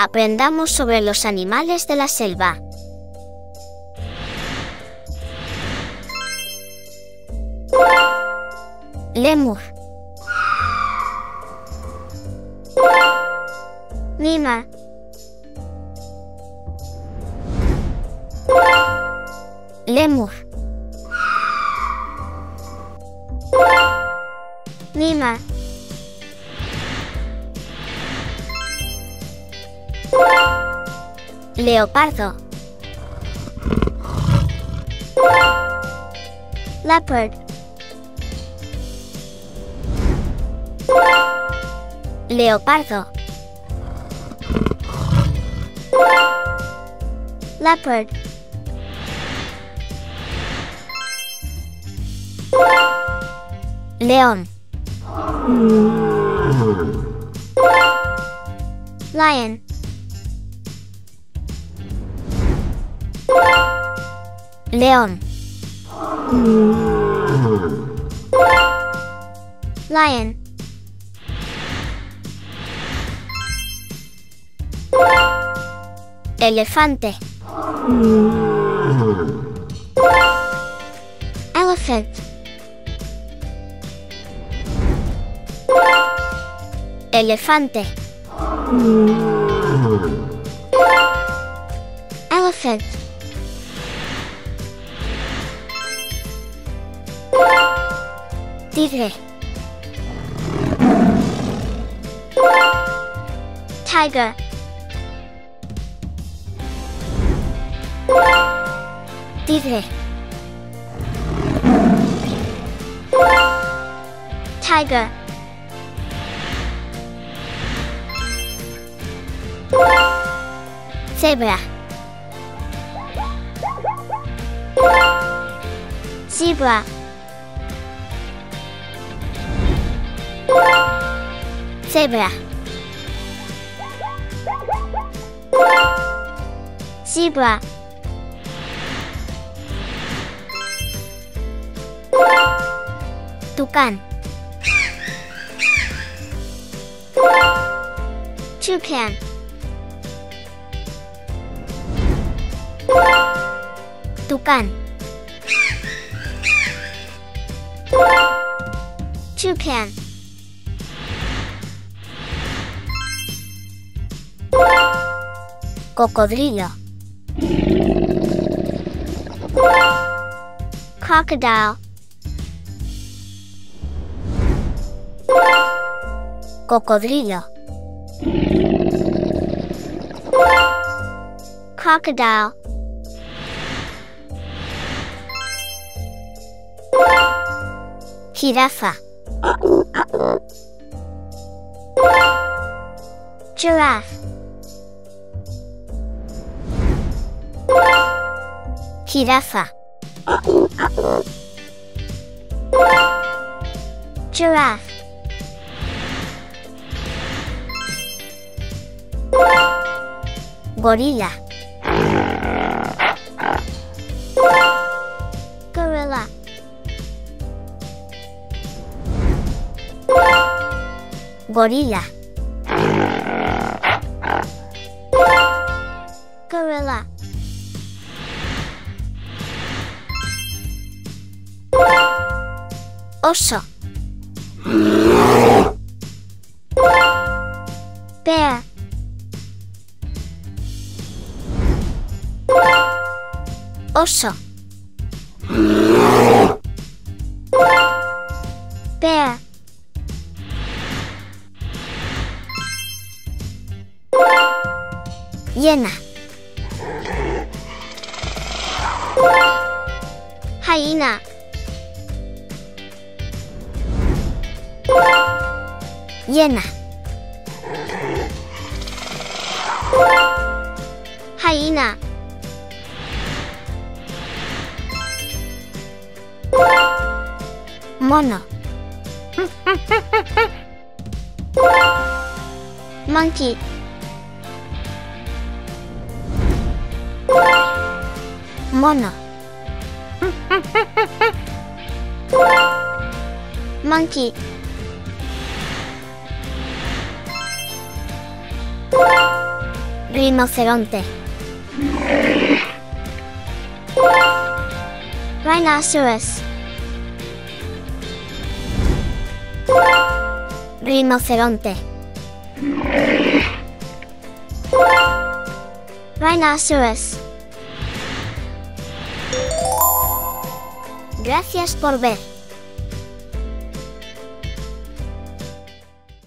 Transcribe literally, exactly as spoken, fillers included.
Aprendamos sobre los animales de la selva. Lemur. Mima. Lemur. Mima. Leopardo. Leopard. Leopardo. Leopard. León. Lion. León. Lion. Elefante. Elephant. Elefante. Elephant. Tigre. Tiger. Tigre. Tiger. Zebra. Zebra. Zebra. Zebra. Tucán. Toucan. Tucán. Toucan. Cocodrilo. Crocodile. Cocodrilo. Crocodile. Jirafa. Giraffe. Jirafa. Giraffe. Gorila. Gorilla. Gorila. Gorilla. Oso. Bear. Oso. Bear. Hiena. Hyena. Hiena. Hyena. Mono. Monkey. Mono. Monkey. Rinoceronte. Rhinoceros. Rinoceronte. Rhinoceros. Gracias por ver.